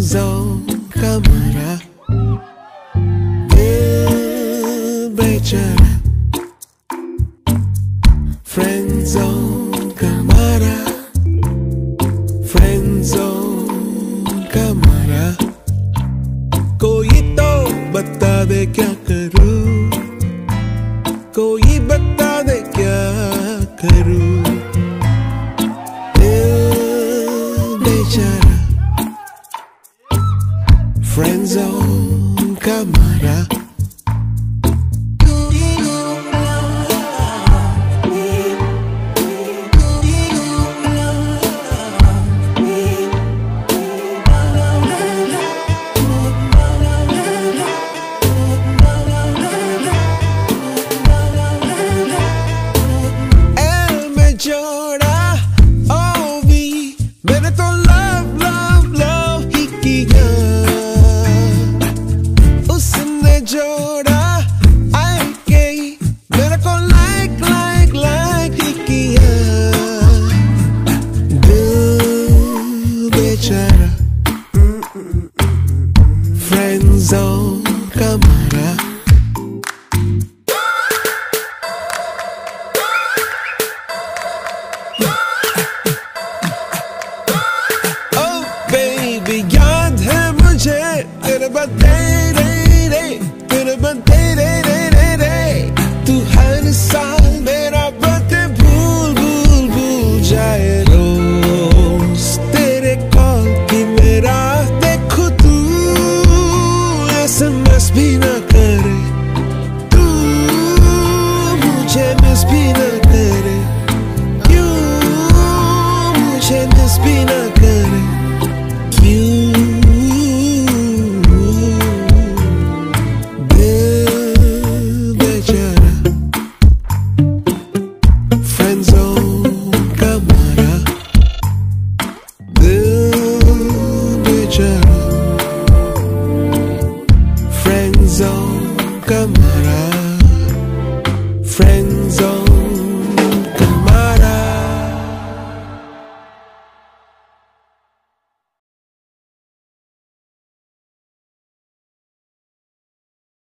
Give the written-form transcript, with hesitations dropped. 走干嘛呀？别背着，friend zone干嘛呀？friend zone干嘛呀？कोई तो बता दे क्या करूं कोई बता दे क्या करूं बेचारा friend zone camara friendzone camara oh baby yaad hai mujhe tere badde re tu har saal mera badde bhool jaye roz tere call ki mera dekho tu SMS bhi na kare tu mujhe miss bhi na kare you mujhe miss bhi na kare friendzone camara friendzone